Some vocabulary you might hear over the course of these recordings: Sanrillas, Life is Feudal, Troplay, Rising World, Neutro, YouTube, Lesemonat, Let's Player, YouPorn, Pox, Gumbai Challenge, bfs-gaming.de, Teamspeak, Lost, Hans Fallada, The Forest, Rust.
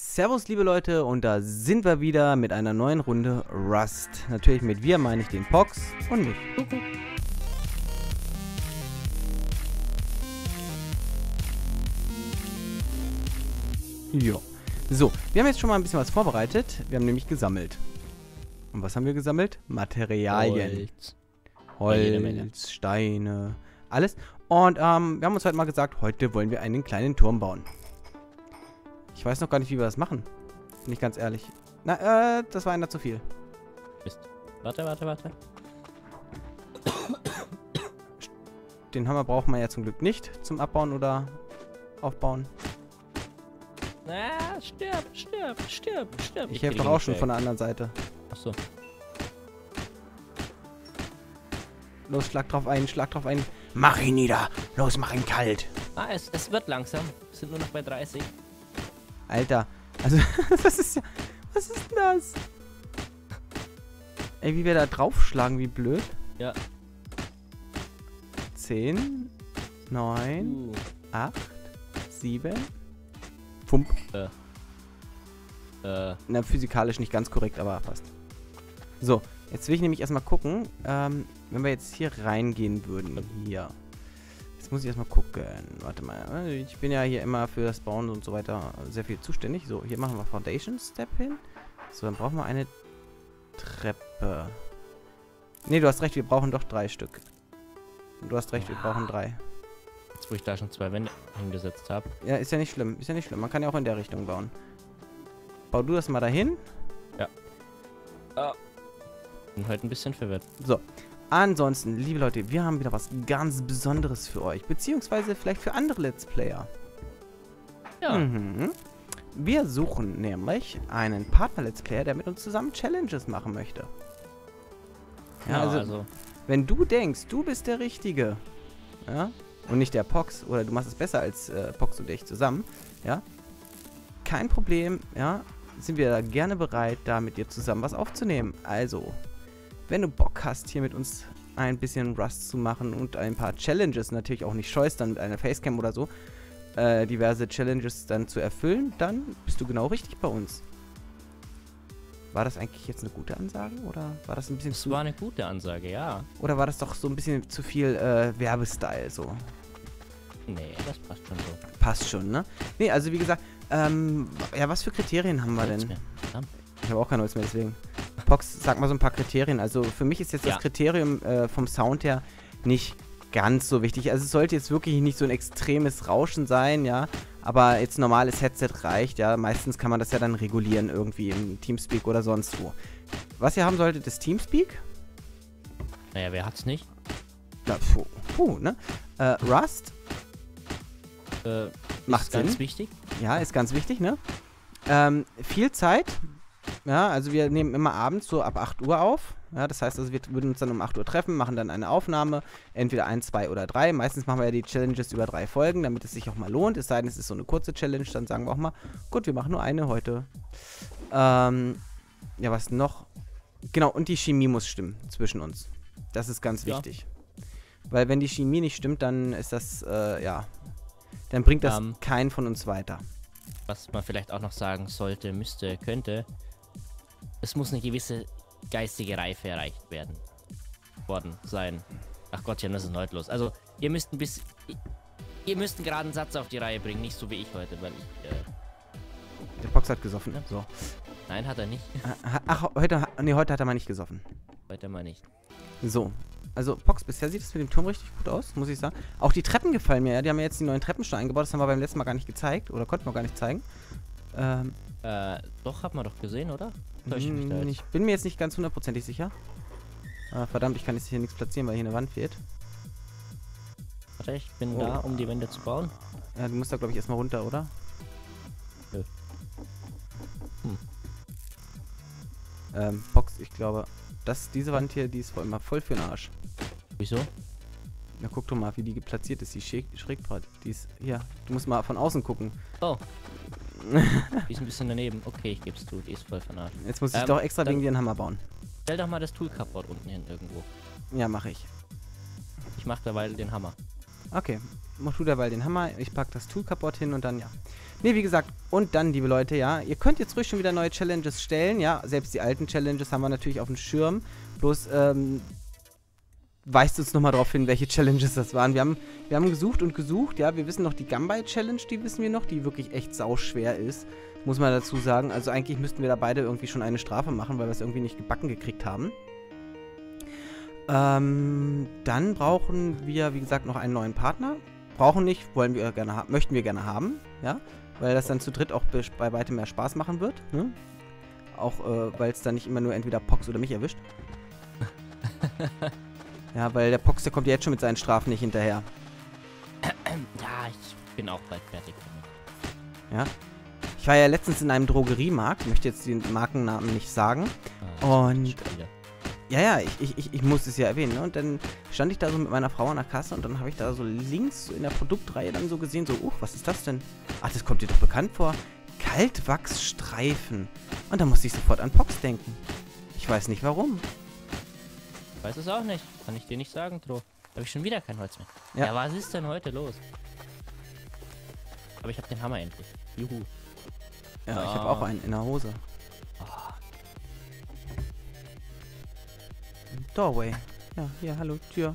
Servus liebe Leute, und da sind wir wieder mit einer neuen Runde Rust. Natürlich mit wir meine ich den Pox und mich. Kuckuck. Jo. So, wir haben jetzt schon mal ein bisschen was vorbereitet. Wir haben nämlich gesammelt. Und was haben wir gesammelt? Materialien. Holz, Steine, alles. Und wir haben uns heute mal gesagt, heute wollen wir einen kleinen Turm bauen. Ich weiß noch gar nicht, wie wir das machen. Bin ich ganz ehrlich. Na, das war einer zu viel. Mist. Warte. Den Hammer braucht man ja zum Glück nicht zum Abbauen oder Aufbauen. Ah, stirb. Ich helfe doch auch schon von der anderen Seite. Achso. Los, schlag drauf ein. Mach ihn nieder. Los, mach ihn kalt. Ah, es wird langsam. Wir sind nur noch bei 30. Alter. Also, das ist ja... Was ist denn das? Ey, wie wir da draufschlagen, wie blöd. Ja. 10, 9, 8, 7... Pump. Na, physikalisch nicht ganz korrekt, aber passt. So, jetzt will ich nämlich erstmal gucken, wenn wir jetzt hier reingehen würden. Hier. Jetzt muss ich erstmal gucken. Warte mal. Ich bin ja hier immer für das Bauen und so weiter sehr viel zuständig. So, hier machen wir Foundation Step hin. So, dann brauchen wir eine Treppe. Ne, du hast recht, wir brauchen doch 3 Stück. Du hast recht, wir brauchen 3. Jetzt, wo ich da schon 2 Wände hingesetzt habe. Ja, ist ja nicht schlimm. Ist ja nicht schlimm. Man kann ja auch in der Richtung bauen. Bau du das mal dahin. Ja. Bin heute ein bisschen verwirrt. So. Ansonsten, liebe Leute, wir haben wieder was ganz Besonderes für euch. Beziehungsweise vielleicht für andere Let's Player. Ja. Mhm. Wir suchen nämlich einen Partner-Let's Player, der mit uns zusammen Challenges machen möchte. Ja, also. Wenn du denkst, du bist der Richtige. Ja. Und nicht der Pox, oder du machst es besser als Pox und ich zusammen, ja. Kein Problem, ja. Sind wir da gerne bereit, da mit dir zusammen was aufzunehmen. Also, wenn du Bock hast, hier mit uns ein bisschen Rust zu machen und ein paar Challenges, natürlich auch nicht scheust, dann mit einer Facecam oder so, diverse Challenges dann zu erfüllen, dann bist du genau richtig bei uns. War das eigentlich jetzt eine gute Ansage, oder war das ein bisschen zu... Das war eine gute Ansage, ja. Oder war das doch so ein bisschen zu viel Werbestyle, so? Nee, das passt schon so. Passt schon, ne? Nee, also wie gesagt, ja, was für Kriterien haben wir denn? Ich habe auch kein Holz mehr, deswegen. Pox, sag mal so ein paar Kriterien. Also für mich ist jetzt das Kriterium vom Sound her nicht ganz so wichtig. Also es sollte jetzt wirklich nicht so ein extremes Rauschen sein, ja. Aber jetzt normales Headset reicht, ja. Meistens kann man das ja dann regulieren irgendwie im Teamspeak oder sonst wo. Was ihr haben solltet, ist Teamspeak. Naja, wer hat's nicht? Na, puh, ne? Rust. Macht Sinn. Ist ganz wichtig. Ja, ist ganz wichtig, ne? Viel Zeit. Ja, also wir nehmen immer abends so ab 8 Uhr auf. Ja, das heißt, also wir würden uns dann um 8 Uhr treffen, machen dann eine Aufnahme, entweder 1, 2 oder 3. Meistens machen wir ja die Challenges über 3 Folgen, damit es sich auch mal lohnt. Es sei denn, es ist so eine kurze Challenge, dann sagen wir auch mal, gut, wir machen nur eine heute. Ja, was noch? Genau, und die Chemie muss stimmen zwischen uns. Das ist ganz wichtig. Weil wenn die Chemie nicht stimmt, dann ist das, dann bringt das keinen von uns weiter. Was man vielleicht auch noch sagen sollte, müsste, könnte, es muss eine gewisse geistige Reife erreicht sein. Ach Gottchen, was ist denn heute los? Also, ihr müsst ein bisschen... Ihr müsst einen geraden Satz auf die Reihe bringen, nicht so wie ich heute, weil ich... Der Pox hat gesoffen, ja. So. Nein, hat er nicht. Ach, heute hat er mal nicht gesoffen. Heute mal nicht. So. Also, Pox, bisher sieht es mit dem Turm richtig gut aus, muss ich sagen. Auch die Treppen gefallen mir, ja. Die haben ja jetzt die neuen Treppensteine eingebaut. Das haben wir beim letzten Mal gar nicht gezeigt. Oder konnten wir gar nicht zeigen. Doch, hat man doch gesehen, oder? Ich bin mir jetzt nicht ganz hundertprozentig sicher. Verdammt, ich kann jetzt hier nichts platzieren, weil hier eine Wand fehlt. Warte, ich bin da, um die Wände zu bauen. Ja, du musst da, glaube ich, erstmal runter, oder? Nö. Box, ich glaube, diese Wand hier, die ist immer voll für den Arsch. Wieso? Na, guck doch mal, wie die platziert ist, die Schrägpart. Die ist, hier, du musst mal von außen gucken. Oh. Die ist ein bisschen daneben. Okay, ich geb's zu. Die ist voll vernarrt. Jetzt muss ich doch extra wegen dir einen Hammer bauen. Stell doch mal das Tool-Cupboard unten hin irgendwo. Ja, mach ich. Ich mach derweil den Hammer. Okay, mach du derweil den Hammer. Ich pack das Tool kaputt hin und dann, ja. Ne, wie gesagt, und dann, liebe Leute, ja, ihr könnt jetzt ruhig schon wieder neue Challenges stellen, ja. Selbst die alten Challenges haben wir natürlich auf dem Schirm. Bloß, weist uns nochmal drauf hin, welche Challenges das waren. Wir haben gesucht und gesucht, ja. Wir wissen noch die Gumbai Challenge, die wissen wir noch, die wirklich echt sauschwer ist. Muss man dazu sagen. Also eigentlich müssten wir da beide irgendwie schon eine Strafe machen, weil wir es irgendwie nicht gebacken gekriegt haben. Dann brauchen wir, wie gesagt, noch einen neuen Partner. Brauchen nicht, wollen wir gerne haben, möchten wir gerne haben, ja. Weil das dann zu dritt auch bei weitem mehr Spaß machen wird, ne? Auch, weil es dann nicht immer nur entweder Pox oder mich erwischt. Ja, weil der Pox, der kommt ja jetzt schon mit seinen Strafen nicht hinterher. Ja, ich bin auch bald fertig damit. Ja. Ich war ja letztens in einem Drogeriemarkt, möchte jetzt den Markennamen nicht sagen. Ah, und... Ja, ich muss es ja erwähnen, ne? Und dann stand ich da so mit meiner Frau an der Kasse und dann habe ich da so links in der Produktreihe dann so gesehen, so, was ist das denn? Ach, das kommt dir doch bekannt vor. Kaltwachsstreifen. Und dann musste ich sofort an Pox denken. Ich weiß nicht warum. Ich weiß es auch nicht. Kann ich dir nicht sagen, Tro. Habe ich schon wieder kein Holz mehr. Ja, was ist denn heute los? Aber ich habe den Hammer endlich. Juhu. Ja, ich habe auch einen in der Hose. Doorway. Ja, hier, hallo, Tür.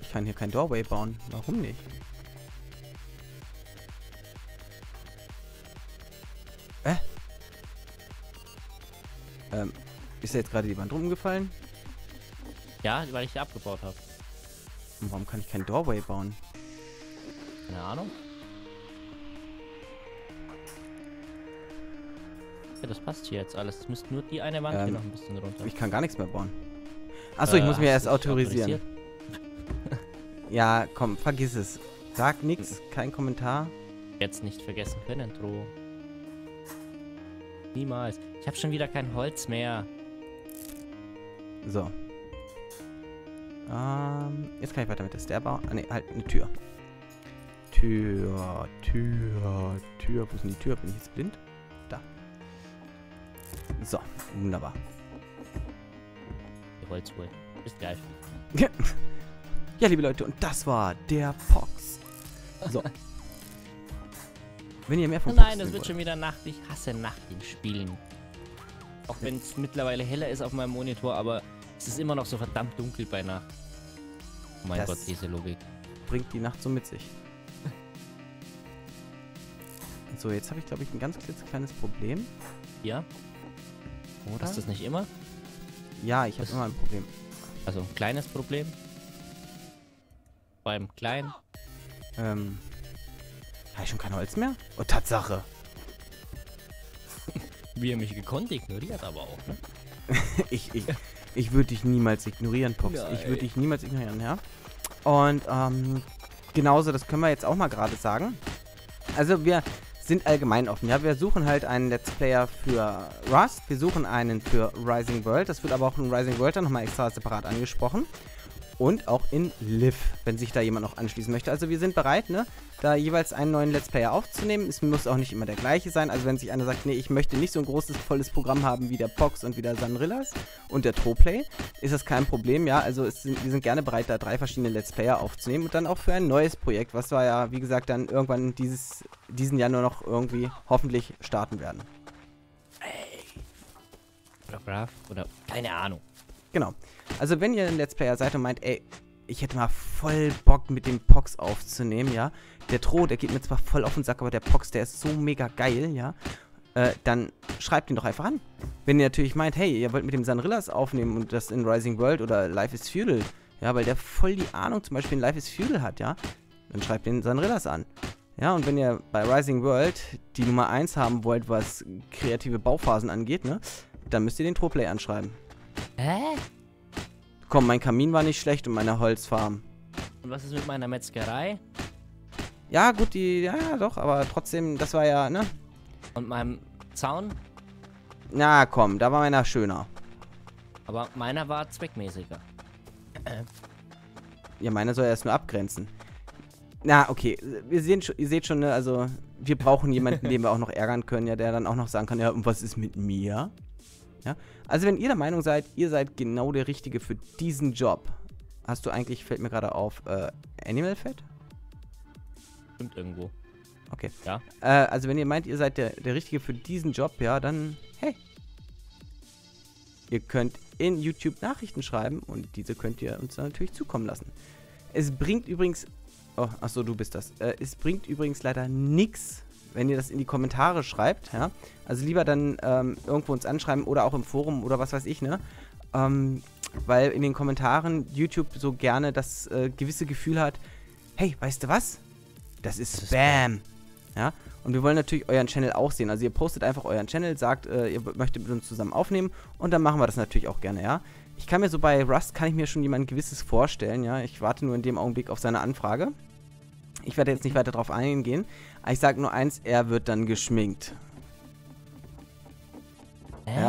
Ich kann hier kein Doorway bauen. Warum nicht? Ist da jetzt gerade die Wand rumgefallen? Ja, weil ich die abgebaut habe. Und warum kann ich kein Doorway bauen? Keine Ahnung. Ja, das passt hier jetzt alles. Es müsste nur die eine Wand hier noch ein bisschen runter. Ich kann gar nichts mehr bauen. Achso, ich muss mir erst autorisieren. Ja, komm, vergiss es. Sag nichts, kein Kommentar. Jetzt nicht vergessen können, Tro. Niemals. Ich habe schon wieder kein Holz mehr. So. Jetzt kann ich weiter mit der Stairbar. Ah, ne, halt, eine Tür. Tür. Wo ist denn die Tür? Bin ich jetzt blind? Da. So, wunderbar. Holz holen. Ist geil. Ja, liebe Leute, und das war der Pox. So. Wenn ihr mehr von Pox... Nein, das wird schon wieder Nacht. Ich hasse Nacht in Spielen. Auch wenn es mittlerweile heller ist auf meinem Monitor, aber es ist immer noch so verdammt dunkel bei Nacht. Oh mein Gott, diese Logik. Bringt die Nacht so mit sich. So, jetzt habe ich, glaube ich, ein ganz klitzekleines Problem. Ja? Oder? Hast du das nicht immer? Ja, ich habe immer ein Problem. Also ein kleines Problem? Beim Kleinen? Habe ich schon kein Holz mehr? Oh, Tatsache! Wie er mich gekonnt ignoriert, aber auch, ne? Ich würde dich niemals ignorieren, Pox. Ja, ich würde dich niemals ignorieren, ja? Und, genauso, das können wir jetzt auch mal gerade sagen. Also, wir sind allgemein offen. Ja, wir suchen halt einen Let's Player für Rust, wir suchen einen für Rising World, das wird aber auch in Rising World dann nochmal extra separat angesprochen und auch in Live, wenn sich da jemand noch anschließen möchte. Also wir sind bereit, ne, da jeweils einen neuen Let's Player aufzunehmen. Es muss auch nicht immer der gleiche sein, also wenn sich einer sagt, nee, ich möchte nicht so ein großes, volles Programm haben wie der Pox und wie der Sanrillas und der Troplay, ist das kein Problem, ja, also wir sind gerne bereit, da 3 verschiedene Let's Player aufzunehmen und dann auch für ein neues Projekt, was wir ja, wie gesagt, dann irgendwann diesen Januar noch irgendwie hoffentlich starten werden. Hey. Oder brav, oder keine Ahnung. Genau. Also wenn ihr ein Let's Player seid und meint, ey, ich hätte mal voll Bock mit dem Pox aufzunehmen, ja. Der Tro, der geht mir zwar voll auf den Sack, aber der Pox, der ist so mega geil, ja. Dann schreibt ihn doch einfach an. Wenn ihr natürlich meint, hey, ihr wollt mit dem Sanrillas aufnehmen und das in Rising World oder Life is Feudal, ja, weil der voll die Ahnung zum Beispiel in Life is Feudal hat, ja. Dann schreibt den Sanrillas an. Ja, und wenn ihr bei Rising World die Nummer 1 haben wollt, was kreative Bauphasen angeht, ne, dann müsst ihr den Troplay anschreiben. Hä? Komm, mein Kamin war nicht schlecht und meine Holzfarm. Und was ist mit meiner Metzgerei? Ja, gut, ja, doch, aber trotzdem, das war ja, ne? Und meinem Zaun? Na, komm, da war meiner schöner. Aber meiner war zweckmäßiger. Ja, meiner soll erst nur abgrenzen. Na, okay, ihr seht schon, ne, also, wir brauchen jemanden, den wir auch noch ärgern können, ja, der dann auch noch sagen kann, ja, und was ist mit mir? Ja, also wenn ihr der Meinung seid, ihr seid genau der Richtige für diesen Job, Hast du eigentlich, fällt mir gerade auf, Animal Fat? Stimmt irgendwo. Okay. Ja. Also wenn ihr meint, ihr seid der Richtige für diesen Job, ja, dann hey. Ihr könnt in YouTube Nachrichten schreiben und diese könnt ihr uns natürlich zukommen lassen. Es bringt übrigens... Oh, achso, du bist das. Es bringt übrigens leider nichts, wenn ihr das in die Kommentare schreibt, ja. Also lieber dann irgendwo uns anschreiben oder auch im Forum oder was weiß ich, ne. Weil in den Kommentaren YouTube so gerne das gewisse Gefühl hat, hey, weißt du was? Das ist Spam. Ja? Und wir wollen natürlich euren Channel auch sehen. Also ihr postet einfach euren Channel, sagt, ihr möchtet mit uns zusammen aufnehmen und dann machen wir das natürlich auch gerne, ja. Ich kann mir so bei Rust, kann ich mir schon jemand Gewisses vorstellen, ja. Ich warte nur in dem Augenblick auf seine Anfrage. Ich werde jetzt nicht weiter drauf eingehen. Aber ich sage nur eins, er wird dann geschminkt. Hä?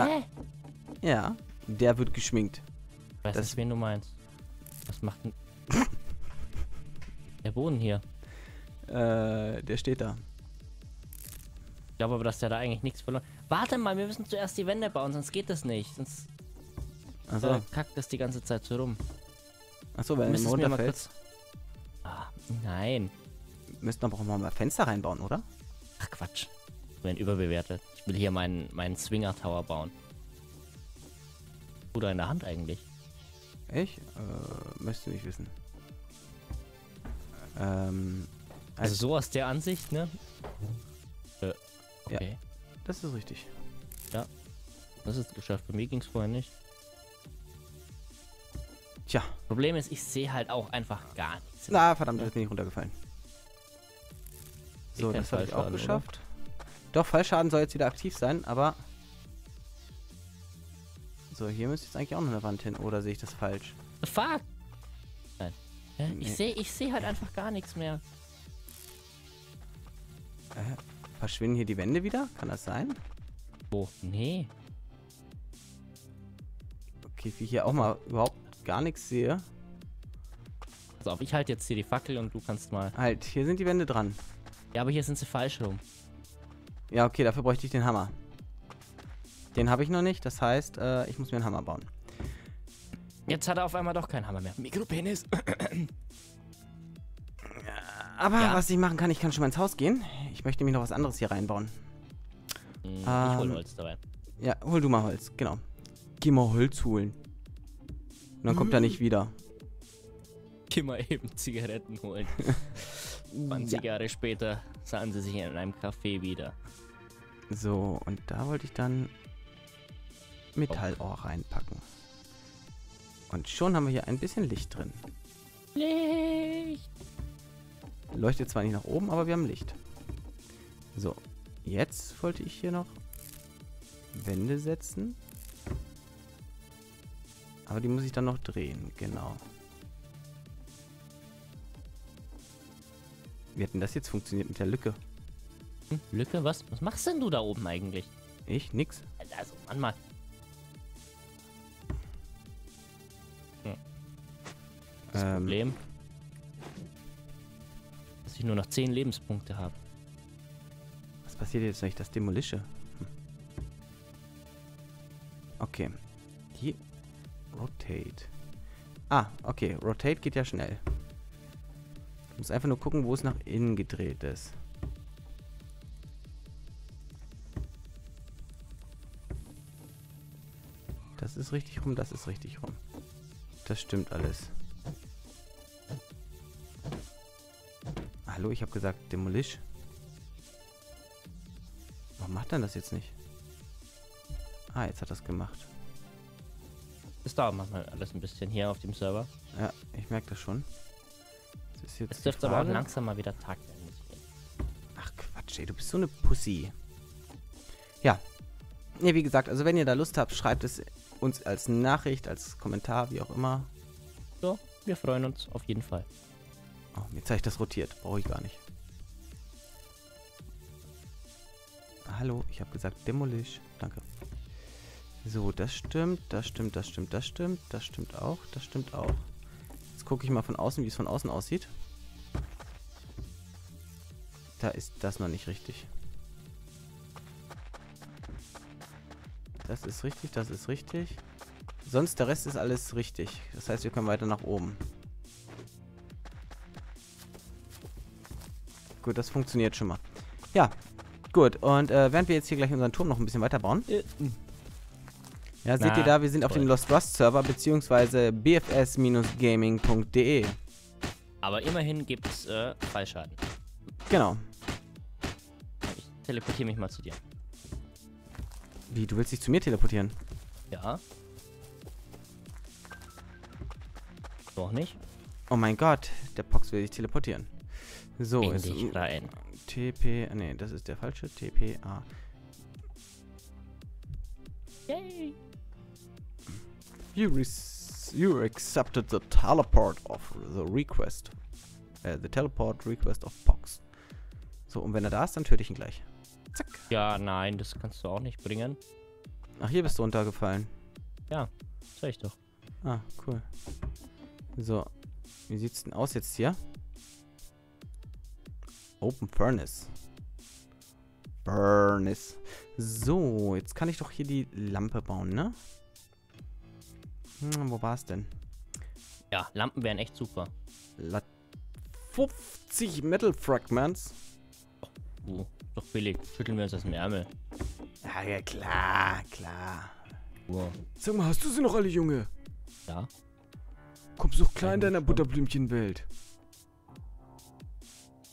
Ja. Ja, der wird geschminkt. Ich weiß nicht, wen du meinst. Was macht denn... der Boden hier? Der steht da. Ich glaube aber, dass der da eigentlich nichts verloren hat. Warte mal, wir müssen zuerst die Wände bauen, sonst geht das nicht. Sonst kackt das die ganze Zeit so rum. Achso, wenn du runterfällst. Ah, nein. Müssten aber auch mal Fenster reinbauen, oder? Ach Quatsch. Ich bin überbewertet. Ich will hier meinen Swinger Tower bauen. Oder in der Hand eigentlich. Echt? Möchtest du nicht wissen. Also so aus der Ansicht, ne? Okay. Ja, das ist richtig. Ja, das ist geschafft. Bei mir ging es vorher nicht. Tja. Problem ist, ich sehe halt auch einfach gar nichts. Na, verdammt, ich bin nicht runtergefallen. So, das habe ich auch geschafft. Oder? Doch, Fallschaden soll jetzt wieder aktiv sein, aber... So, hier müsste jetzt eigentlich auch noch eine Wand hin, oder sehe ich das falsch? Fuck! Nein. Ja, nee. Ich seh halt einfach gar nichts mehr. Verschwinden hier die Wände wieder? Kann das sein? Oh, nee. Okay, wie ich hier auch mal überhaupt gar nichts sehe. Pass auf, ich halte jetzt hier die Fackel und du kannst mal... Halt, hier sind die Wände dran. Ja, aber hier sind sie falsch rum. Ja, okay, dafür bräuchte ich den Hammer. Den habe ich noch nicht, das heißt, ich muss mir einen Hammer bauen. Jetzt hat er auf einmal doch keinen Hammer mehr. Mikropenis. Aber ja, was ich machen kann, ich kann schon mal ins Haus gehen. Ich möchte nämlich noch was anderes hier reinbauen. Ich hol Holz dabei. Ja, hol du mal Holz, genau. Geh mal Holz holen. Und dann kommt er nicht wieder. Geh mal eben Zigaretten holen. 20 Jahre später sahen sie sich in einem Café wieder. So, und da wollte ich dann Metallohr reinpacken. Und schon haben wir hier ein bisschen Licht drin. Licht! Leuchtet zwar nicht nach oben, aber wir haben Licht. So, jetzt wollte ich hier noch Wände setzen. Aber die muss ich dann noch drehen, genau. Wie hat denn das jetzt funktioniert mit der Lücke? Hm, Lücke? Was? Was machst denn du da oben eigentlich? Ich? Nix. Also, Mann mal. Das Problem, dass ich nur noch 10 Lebenspunkte habe. Was passiert jetzt, wenn ich das demolische? Hm. Okay. Hier. Rotate. Ah, okay. Rotate geht ja schnell. Ich muss einfach nur gucken, wo es nach innen gedreht ist. Das ist richtig rum, das ist richtig rum. Das stimmt alles. Hallo, ich habe gesagt demolish. Warum macht denn das jetzt nicht? Ah, jetzt hat das gemacht. Das dauert manchmal alles ein bisschen hier auf dem Server. Ja, ich merke das schon. Es dürfte aber auch langsam mal wieder Tag werden. Ach Quatsch, ey, du bist so eine Pussy. Ja. Ne, wie gesagt, also wenn ihr da Lust habt, schreibt es uns als Nachricht, als Kommentar, wie auch immer. So, wir freuen uns auf jeden Fall. Oh, jetzt habe ich das rotiert. Brauche ich gar nicht. Hallo, ich habe gesagt demolish. Danke. So, das stimmt, das stimmt, das stimmt, das stimmt, das stimmt auch, das stimmt auch. Jetzt gucke ich mal von außen, wie es von außen aussieht. Da ist das noch nicht richtig. Das ist richtig, das ist richtig. Sonst der Rest ist alles richtig. Das heißt, wir können weiter nach oben. Gut, das funktioniert schon mal. Ja, gut. Und während wir jetzt hier gleich unseren Turm noch ein bisschen weiter bauen. Ja, seht ihr da, wir sind auf dem Lost Rust Server, beziehungsweise bfs-gaming.de. Aber immerhin gibt es Fallschaden. Genau. Ich teleportiere mich mal zu dir. Wie, du willst dich zu mir teleportieren? Ja. Doch nicht. Oh mein Gott, der Pox will sich teleportieren. So, in ist rein. TP, nee, das ist der falsche. TPA. Yay! You accepted the teleport of the request. The teleport request of Pox. So, und wenn er da ist, dann töte ich ihn gleich. Zack. Ja, nein, das kannst du auch nicht bringen. Ach, hier bist du runtergefallen. Ja, sag ich doch. Ah, cool. So, wie sieht's denn aus jetzt hier? Open Furnace. Furnace. So, jetzt kann ich doch hier die Lampe bauen, ne? Hm, wo war's denn? Ja, Lampen wären echt super. 50 Metal Fragments. Oh, doch billig. Schütteln wir uns das im Ärmel. Ja, klar, klar. Wow. Sag mal, hast du sie noch alle, Junge? Ja. Kommst du doch klein in deiner Butterblümchenwelt.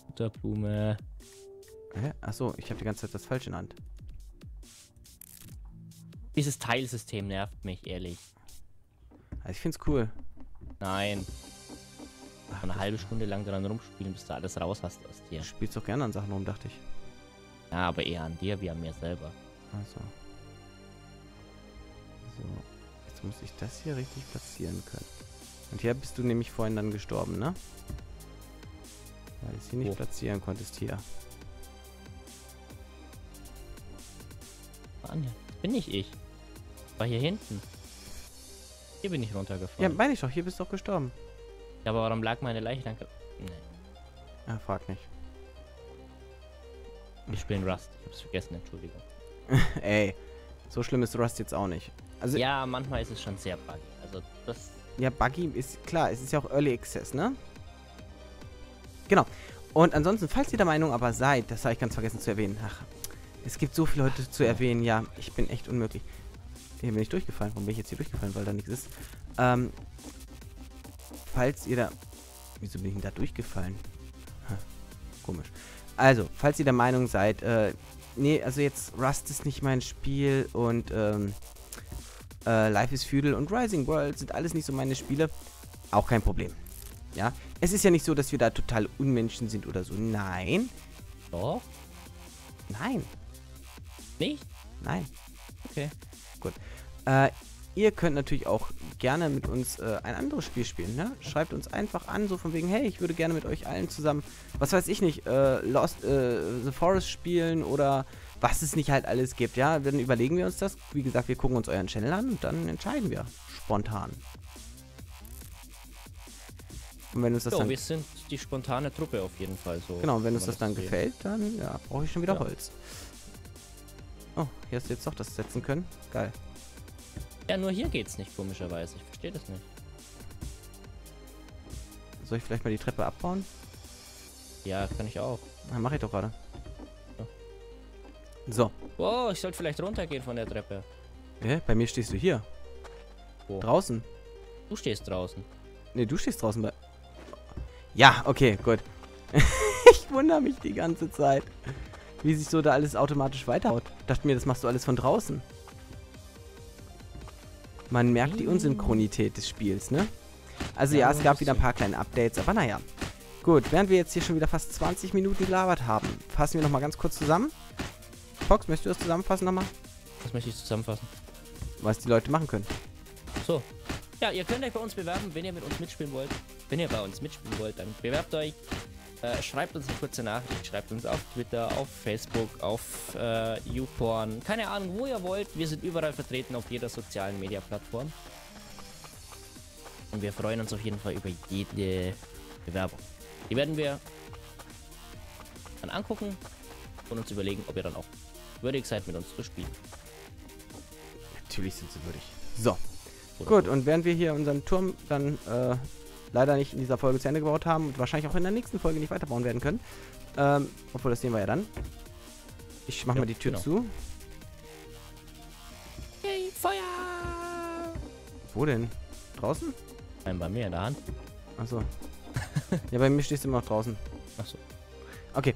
Butterblume. Hä? Achso, ich habe die ganze Zeit das Falsche in der Hand. Dieses Teilsystem nervt mich, ehrlich. Also ich find's cool. Nein. Ach, eine halbe Stunde lang dran rumspielen, bis du alles raus hast aus dir. Du spielst doch gerne an Sachen rum, dachte ich. Ja, aber eher an dir wie an mir selber. Also. So. Jetzt muss ich das hier richtig platzieren können. Und hier bist du nämlich vorhin dann gestorben, ne? Weil du es hier nicht platzieren konntest, hier. Mann, das bin nicht ich. War hier hinten. Hier bin ich runtergefallen. Ja, meine ich doch, hier bist du doch gestorben. Ja, aber warum lag meine Leiche dann... Nee. Ja, frag nicht. Wir spielen Rust. Ich hab's vergessen, Entschuldigung. Ey, so schlimm ist Rust jetzt auch nicht. Also ja, manchmal ist es schon sehr buggy. Also das... Ja, buggy ist klar. Es ist ja auch Early Access, ne? Genau. Und ansonsten, falls ihr der Meinung aber seid, das habe ich ganz vergessen zu erwähnen. Ach, es gibt so viele Leute zu erwähnen. Ja, ich bin echt unmöglich. Hier bin ich durchgefallen. Warum bin ich jetzt hier durchgefallen? Weil da nichts ist. Falls ihr da... Wieso bin ich denn da durchgefallen? Ha, komisch. Also, falls ihr der Meinung seid, nee, also jetzt Rust ist nicht mein Spiel und, Life is Feudal und Rising World sind alles nicht so meine Spiele. Auch kein Problem. Ja, es ist ja nicht so, dass wir da total Unmenschen sind oder so. Nein. Doch. Nein. Nicht? Nein. Okay. Gut. Ihr könnt natürlich auch gerne mit uns ein anderes Spiel spielen, ne? Schreibt uns einfach an, so von wegen, hey, ich würde gerne mit euch allen zusammen, was weiß ich nicht, Lost, The Forest spielen oder was es nicht halt alles gibt, ja? Dann überlegen wir uns das. Wie gesagt, wir gucken uns euren Channel an und dann entscheiden wir spontan. Und wenn uns das dann... wir sind die spontane Truppe auf jeden Fall so. Genau, und wenn uns das dann gefällt, dann ja, brauche ich schon wieder Holz. Oh, hier hast du jetzt doch das setzen können. Geil. Ja, nur hier geht's nicht, komischerweise. Ich verstehe das nicht. Soll ich vielleicht mal die Treppe abbauen? Ja, kann ich auch. Na, mach ich doch gerade. Ja. So. Oh, ich sollte vielleicht runtergehen von der Treppe. Hä? Bei mir stehst du hier. Wo? Draußen. Du stehst draußen. Ne, du stehst draußen bei... Ja, okay, gut. Ich wundere mich die ganze Zeit, wie sich so da alles automatisch weiterhaut. Dachte mir, das machst du alles von draußen. Man merkt die Unsynchronität des Spiels, ne? Also ja, es gab wieder ein paar kleine Updates, aber naja. Gut, während wir jetzt hier schon wieder fast 20 Minuten gelabert haben, fassen wir nochmal ganz kurz zusammen. Fox, möchtest du das zusammenfassen nochmal? Was möchte ich zusammenfassen? Was die Leute machen können. So. Ja, ihr könnt euch bei uns bewerben, wenn ihr mit uns mitspielen wollt. Wenn ihr bei uns mitspielen wollt, dann bewerbt euch. Schreibt uns eine kurze Nachricht, schreibt uns auf Twitter, auf Facebook, auf YouPorn, keine Ahnung, wo ihr wollt. Wir sind überall vertreten auf jeder sozialen Media-Plattform. Und wir freuen uns auf jeden Fall über jede Bewerbung. Die werden wir dann angucken und uns überlegen, ob ihr dann auch würdig seid, mit uns zu spielen. Natürlich sind sie würdig. So, Gut, und während wir hier unseren Turm dann leider nicht in dieser Folge zu Ende gebaut haben und wahrscheinlich auch in der nächsten Folge nicht weiterbauen werden können, obwohl das sehen wir ja dann. Ich mach mal die Tür zu. Hey, Feuer! Wo denn? Draußen? Nein, bei mir in der Hand. Achso. Ja, bei mir stehst du immer noch draußen. Achso. Okay.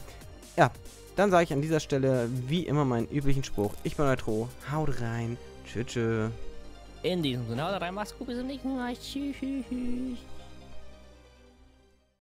Ja, dann sage ich an dieser Stelle wie immer meinen üblichen Spruch. Ich bin Neutro. Haut rein. Tschüss. In diesem Sinne, haut rein. Mach's gut. Bis zum nächsten Mal. Tschüss.